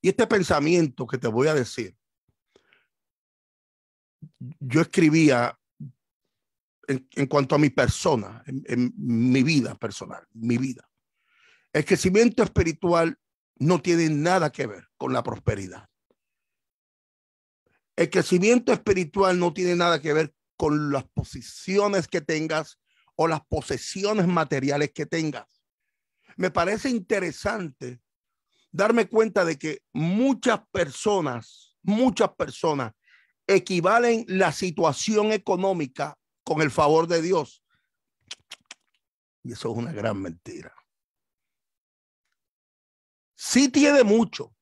Y este pensamiento que te voy a decir, yo escribía en cuanto a mi persona, en mi vida personal, mi vida. El crecimiento espiritual no tiene nada que ver con la prosperidad. El crecimiento espiritual no tiene nada que ver con las posiciones que tengas o las posesiones materiales que tengas. Me parece interesante darme cuenta de que muchas personas equivalen la situación económica con el favor de Dios. Y eso es una gran mentira. Sí tiene mucho,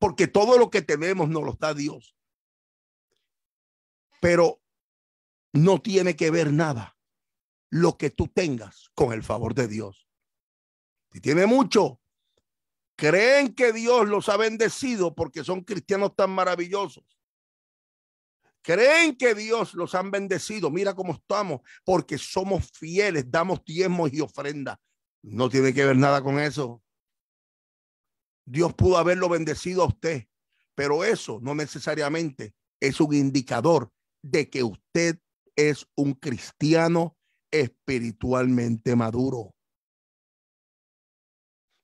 porque todo lo que tenemos nos lo da Dios. Pero no tiene que ver nada lo que tú tengas con el favor de Dios. Si tiene mucho, creen que Dios los ha bendecido porque son cristianos tan maravillosos. Creen que Dios los han bendecido. Mira cómo estamos porque somos fieles, damos diezmos y ofrendas. No tiene que ver nada con eso. Dios pudo haberlo bendecido a usted, pero eso no necesariamente es un indicador de que usted es un cristiano espiritualmente maduro.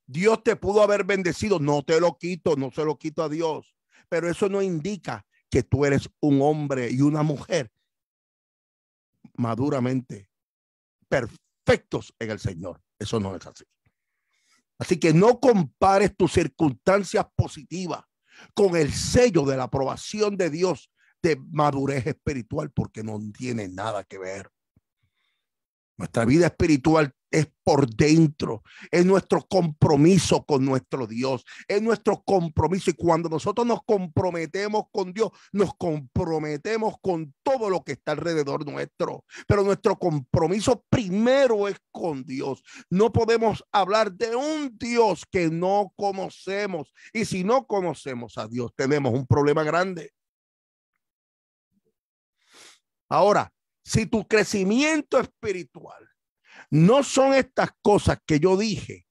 Dios te pudo haber bendecido, no te lo quito, no se lo quito a Dios, pero eso no indica que tú eres un hombre y una mujer maduramente perfectos en el Señor. Eso no es así. Así que no compares tus circunstancias positivas con el sello de la aprobación de Dios de madurez espiritual, porque no tiene nada que ver. Nuestra vida espiritual es por dentro, es nuestro compromiso con nuestro Dios, es nuestro compromiso. Y cuando nosotros nos comprometemos con Dios, nos comprometemos con todo lo que está alrededor nuestro. Pero nuestro compromiso primero es con Dios. No podemos hablar de un Dios que no conocemos. Y si no conocemos a Dios, tenemos un problema grande. Ahora, si tu crecimiento espiritual no son estas cosas que yo dije,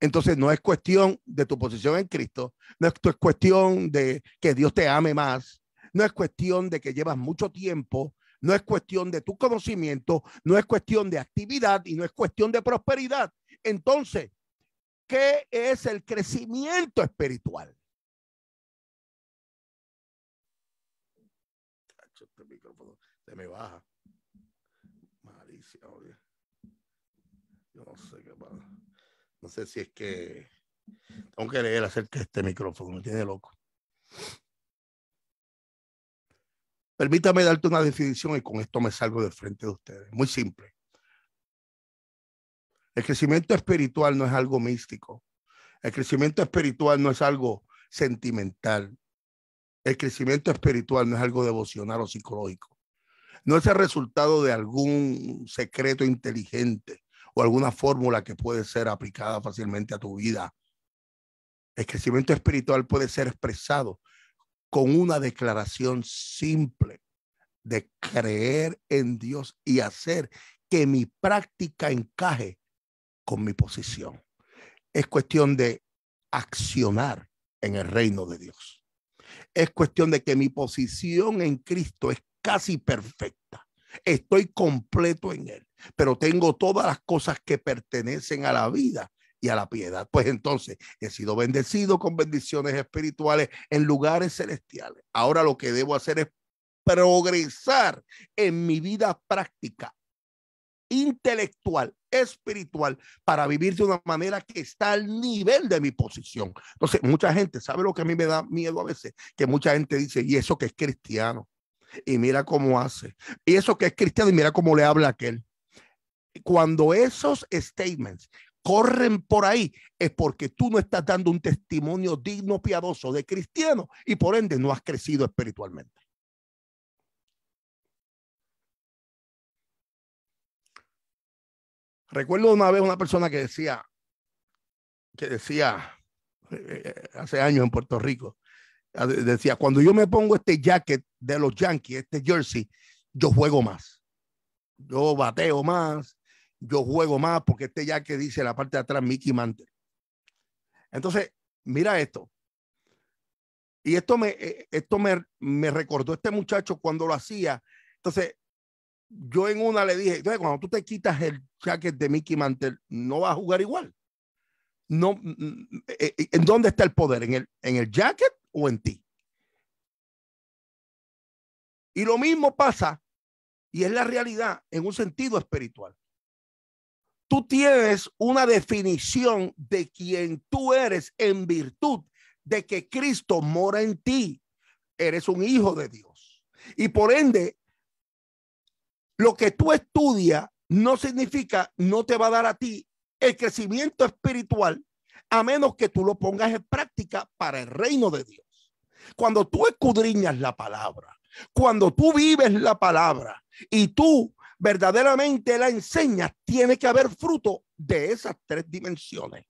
entonces no es cuestión de tu posición en Cristo, no es cuestión de que Dios te ame más, no es cuestión de que llevas mucho tiempo, no es cuestión de tu conocimiento, no es cuestión de actividad y no es cuestión de prosperidad. Entonces, ¿Qué es el crecimiento espiritual? Este micrófono se me baja. Malicia, oye. Yo no sé qué pasa. No sé si es que tengo que leer acerca de este micrófono, me tiene loco. Permítame darte una definición y con esto me salgo del frente de ustedes. Muy simple. El crecimiento espiritual no es algo místico. El crecimiento espiritual no es algo sentimental. El crecimiento espiritual no es algo devocional o psicológico. No es el resultado de algún secreto inteligente o alguna fórmula que puede ser aplicada fácilmente a tu vida. El crecimiento espiritual puede ser expresado con una declaración simple de creer en Dios y hacer que mi práctica encaje con mi posición. Es cuestión de accionar en el reino de Dios. Es cuestión de que mi posición en Cristo es casi perfecta. Estoy completo en Él, pero tengo todas las cosas que pertenecen a la vida y a la piedad. Pues entonces he sido bendecido con bendiciones espirituales en lugares celestiales. Ahora lo que debo hacer es progresar en mi vida práctica, intelectual, espiritual, para vivir de una manera que está al nivel de mi posición. Entonces, mucha gente, ¿sabe lo que a mí me da miedo a veces? Que mucha gente dice, y eso que es cristiano, y mira cómo hace. Y eso que es cristiano, y mira cómo le habla aquel. Cuando esos statements corren por ahí es porque tú no estás dando un testimonio digno, piadoso de cristiano y por ende no has crecido espiritualmente. Recuerdo una vez una persona que decía hace años en Puerto Rico, decía, cuando yo me pongo este jacket de los Yankees, este jersey, yo juego más, yo bateo más, yo juego más, porque este ya que dice la parte de atrás Mickey Mantle. Entonces, mira esto. Y esto me recordó este muchacho cuando lo hacía. Entonces, yo en una le dije, entonces, cuando tú te quitas el jacket de Mickey Mantle, no vas a jugar igual. No, ¿en dónde está el poder? ¿En el jacket o en ti? Y lo mismo pasa, y es la realidad en un sentido espiritual. Tú tienes una definición de quién tú eres en virtud de que Cristo mora en ti. Eres un hijo de Dios. Y por ende, lo que tú estudias no significa, no te va a dar a ti el crecimiento espiritual, a menos que tú lo pongas en práctica para el reino de Dios. Cuando tú escudriñas la palabra, cuando tú vives la palabra y tú verdaderamente la enseña, tiene que haber fruto de esas tres dimensiones.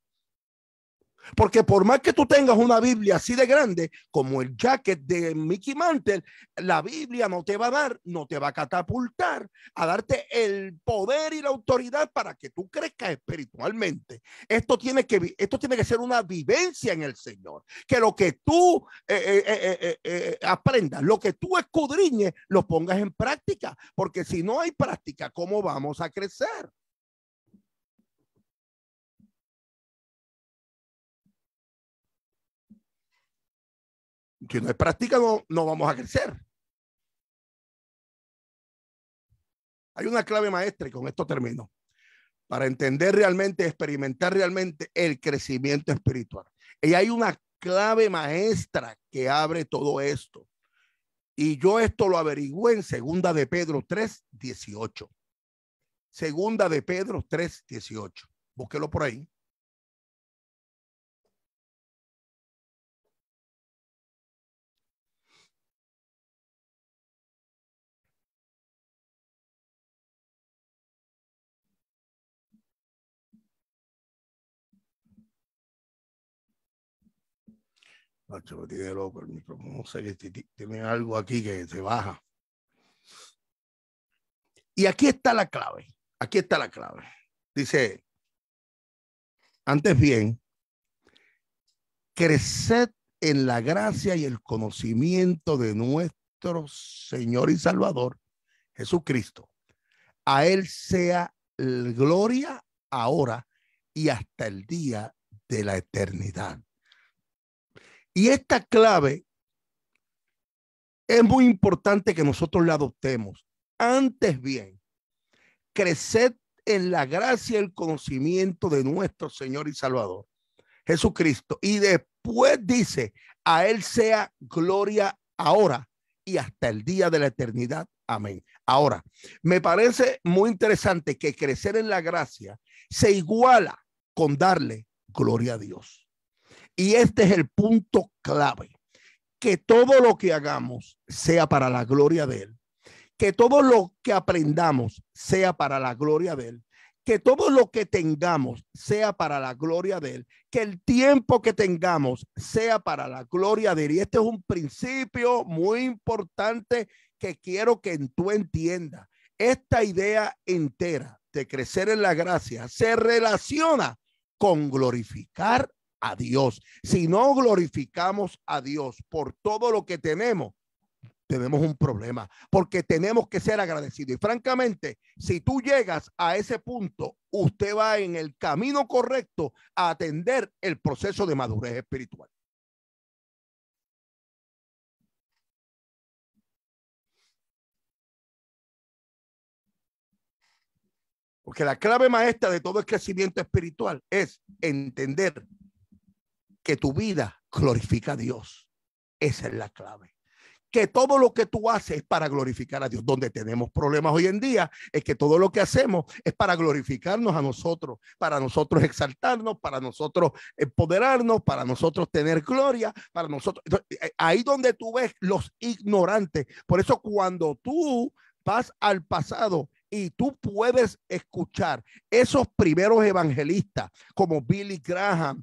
Porque por más que tú tengas una Biblia así de grande, como el jacket de Mickey Mantle, la Biblia no te va a dar, no te va a catapultar a darte el poder y la autoridad para que tú crezcas espiritualmente. Esto tiene que ser una vivencia en el Señor. Que lo que tú aprendas, lo que tú escudriñes, lo pongas en práctica. Porque si no hay práctica, ¿cómo vamos a crecer? Si no hay práctica, no vamos a crecer. Hay una clave maestra, y con esto termino, para entender realmente, experimentar realmente el crecimiento espiritual. Y hay una clave maestra que abre todo esto. Y yo esto lo averigüé en Segunda de Pedro 3:18. Segunda de Pedro 3:18. Búsquelo por ahí. Me tiene loco el micrófono. No sé, que tiene algo aquí que se baja. Y aquí está la clave. Aquí está la clave. Dice, antes bien, creced en la gracia y el conocimiento de nuestro Señor y Salvador, Jesucristo. A Él sea la gloria ahora y hasta el día de la eternidad. Y esta clave es muy importante que nosotros la adoptemos. Antes bien, creced en la gracia y el conocimiento de nuestro Señor y Salvador, Jesucristo. Y después dice, a Él sea gloria ahora y hasta el día de la eternidad. Amén. Ahora, me parece muy interesante que crecer en la gracia se iguala con darle gloria a Dios. Y este es el punto clave. Que todo lo que hagamos sea para la gloria de Él. Que todo lo que aprendamos sea para la gloria de Él. Que todo lo que tengamos sea para la gloria de Él. Que el tiempo que tengamos sea para la gloria de Él. Y este es un principio muy importante que quiero que tú entiendas. Esta idea entera de crecer en la gracia se relaciona con glorificar a Dios. Si no glorificamos a Dios por todo lo que tenemos, tenemos un problema, porque tenemos que ser agradecidos. Y francamente, si tú llegas a ese punto, usted va en el camino correcto a atender el proceso de madurez espiritual. Porque la clave maestra de todo el crecimiento espiritual es entender que tu vida glorifica a Dios. Esa es la clave. Que todo lo que tú haces es para glorificar a Dios. Donde tenemos problemas hoy en día es que todo lo que hacemos es para glorificarnos a nosotros, para nosotros exaltarnos, para nosotros empoderarnos, para nosotros tener gloria, para nosotros. Ahí donde tú ves los ignorantes. Por eso cuando tú vas al pasado y tú puedes escuchar esos primeros evangelistas como Billy Graham,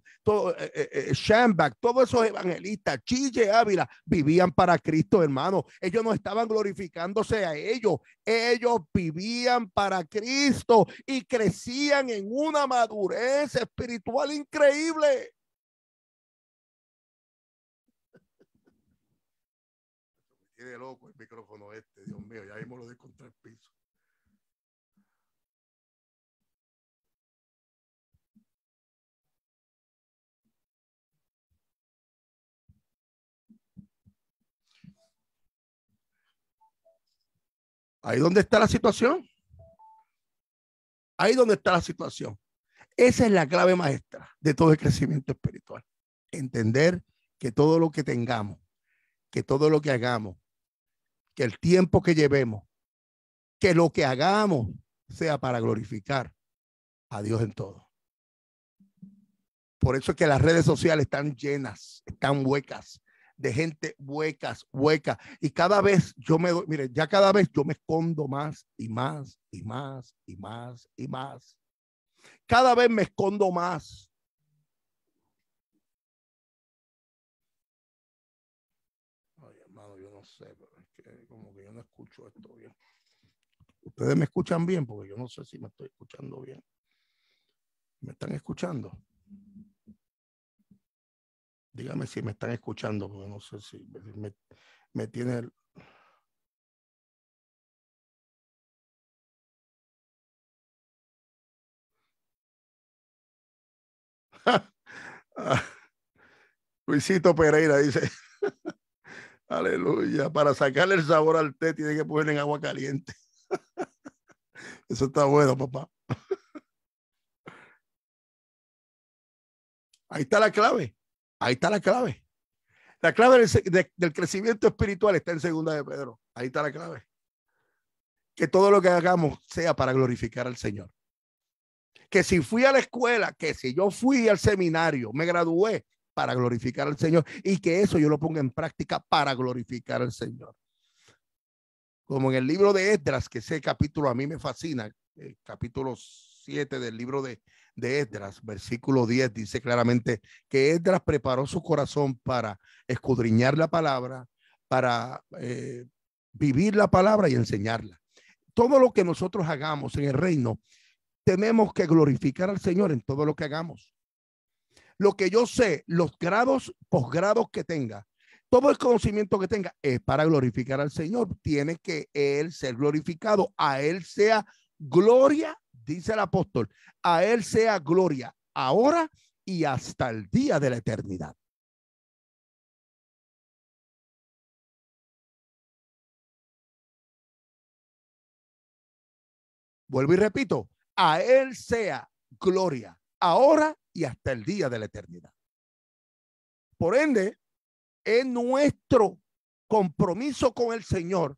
Shambach, todos esos evangelistas, Chile Ávila, vivían para Cristo, hermano. Ellos no estaban glorificándose a ellos. Ellos vivían para Cristo y crecían en una madurez espiritual increíble. Tiene loco el micrófono este, Dios mío, ya mismo lo di contra el piso. Ahí donde está la situación. Ahí donde está la situación. Esa es la clave maestra de todo el crecimiento espiritual. Entender que todo lo que tengamos, que todo lo que hagamos, que el tiempo que llevemos, que lo que hagamos sea para glorificar a Dios en todo. Por eso es que las redes sociales están llenas, están huecas. De gente huecas. Y cada vez yo me doy, mire, ya cada vez yo me escondo más y más y más y más y más. Cada vez me escondo más. Ay, hermano, yo no sé, pero es que como que yo no escucho esto bien. ¿Ustedes me escuchan bien? Porque yo no sé si me estoy escuchando bien. ¿Me están escuchando? Dígame si me están escuchando, porque no sé si me tiene el... Luisito Pereira dice, aleluya, para sacarle el sabor al té tiene que ponerle en agua caliente. Eso está bueno, papá. Ahí está la clave. Ahí está la clave. La clave del crecimiento espiritual está en Segunda de Pedro. Ahí está la clave. Que todo lo que hagamos sea para glorificar al Señor. Que si fui a la escuela, que si yo fui al seminario, me gradué para glorificar al Señor y que eso yo lo ponga en práctica para glorificar al Señor. Como en el libro de Esdras, que ese capítulo a mí me fascina, el capítulo 7 del libro de Esdras, versículo 10, dice claramente que Esdras preparó su corazón para escudriñar la palabra, para vivir la palabra y enseñarla. Todo lo que nosotros hagamos en el reino, tenemos que glorificar al Señor en todo lo que hagamos. Lo que yo sé, los grados, posgrados que tenga, todo el conocimiento que tenga es para glorificar al Señor. Tiene que Él ser glorificado, a Él sea gloria. Dice el apóstol, a Él sea gloria ahora y hasta el día de la eternidad. Vuelvo y repito, a Él sea gloria ahora y hasta el día de la eternidad. Por ende, es nuestro compromiso con el Señor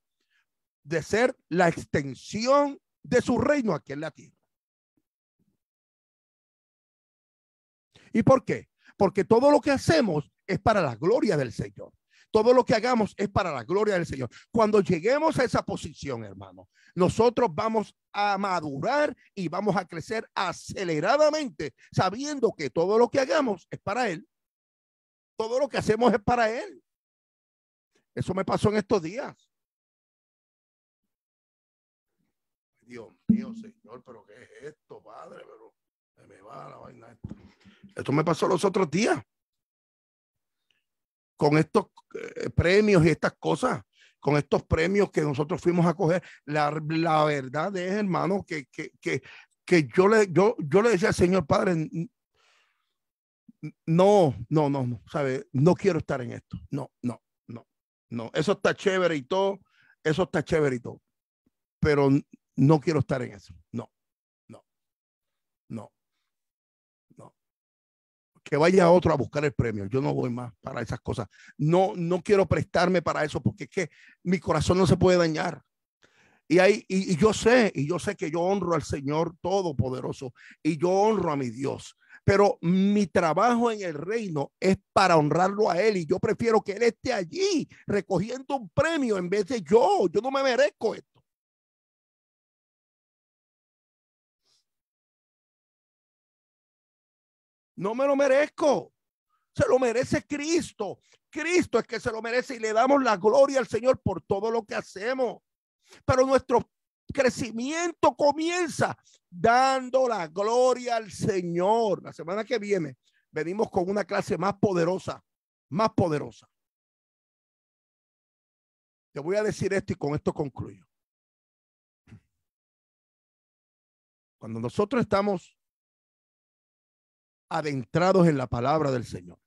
de ser la extensión de su reino aquí en la tierra. ¿Y por qué? Porque todo lo que hacemos es para la gloria del Señor. Todo lo que hagamos es para la gloria del Señor. Cuando lleguemos a esa posición, hermano, nosotros vamos a madurar y vamos a crecer aceleradamente, sabiendo que todo lo que hagamos es para Él. Todo lo que hacemos es para Él. Eso me pasó en estos días. Dios mío, Señor, pero ¿qué es esto, Padre? Pero se me va la vaina esta. Esto me pasó los otros días. Con estos premios y estas cosas, con estos premios que nosotros fuimos a coger, la verdad es, hermano, que yo le decía al Señor, Padre, no, ¿sabe? No quiero estar en esto, no, eso está chévere y todo, pero no quiero estar en eso, no. Que vaya otro a buscar el premio. Yo no voy más para esas cosas. No quiero prestarme para eso, porque es que mi corazón no se puede dañar. Y yo sé que yo honro al Señor Todopoderoso y yo honro a mi Dios. Pero mi trabajo en el reino es para honrarlo a Él, y yo prefiero que Él esté allí recogiendo un premio en vez de yo. Yo no me merezco esto. No me lo merezco. Se lo merece Cristo. Cristo es que se lo merece, y le damos la gloria al Señor por todo lo que hacemos. Pero nuestro crecimiento comienza dando la gloria al Señor. La semana que viene venimos con una clase más poderosa, más poderosa. Te voy a decir esto y con esto concluyo. Cuando nosotros estamos adentrados en la palabra del Señor,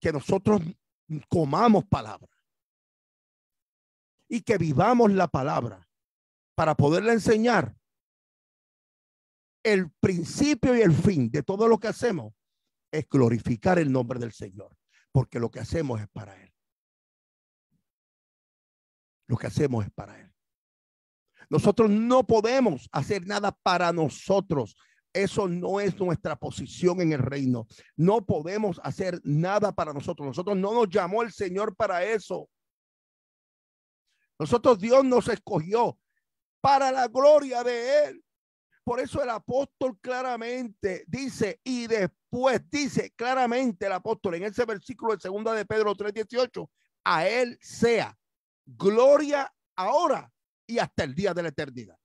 que nosotros comamos palabra y que vivamos la palabra para poderla enseñar, el principio y el fin de todo lo que hacemos es glorificar el nombre del Señor, porque lo que hacemos es para Él. Lo que hacemos es para Él. Nosotros no podemos hacer nada para nosotros. Eso no es nuestra posición en el reino. No podemos hacer nada para nosotros. Nosotros no nos llamó el Señor para eso. Nosotros, Dios nos escogió para la gloria de Él. Por eso el apóstol claramente dice, y después dice claramente el apóstol en ese versículo de Segunda de Pedro 3:18, a Él sea gloria ahora y hasta el día de la eternidad.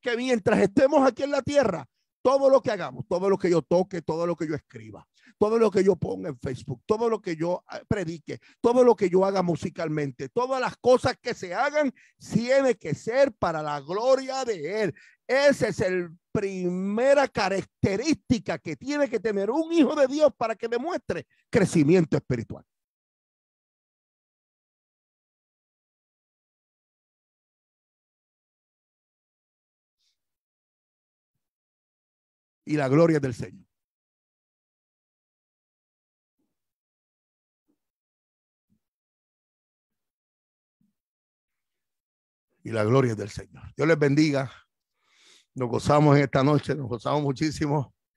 Que mientras estemos aquí en la tierra, todo lo que hagamos, todo lo que yo toque, todo lo que yo escriba, todo lo que yo ponga en Facebook, todo lo que yo predique, todo lo que yo haga musicalmente, todas las cosas que se hagan, tiene que ser para la gloria de Él. Esa es la primera característica que tiene que tener un hijo de Dios para que demuestre crecimiento espiritual. Y la gloria del Señor. Y la gloria del Señor. Dios les bendiga. Nos gozamos en esta noche. Nos gozamos muchísimo.